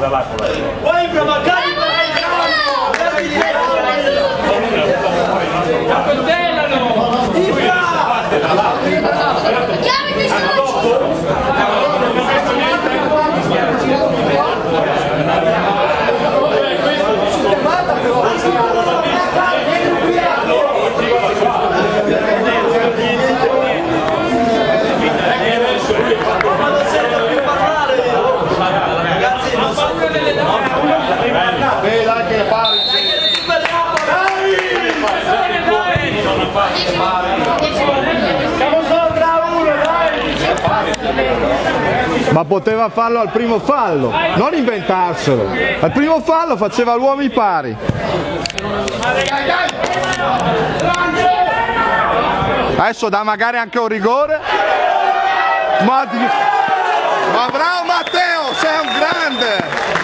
da là con la gente. Vuoi provocare il Matteo? Accoltellano! Ma poteva farlo al primo fallo, non inventarselo. Al primo fallo faceva uomini pari. Adesso dà magari anche un rigore. Ma bravo Matteo, sei un grande!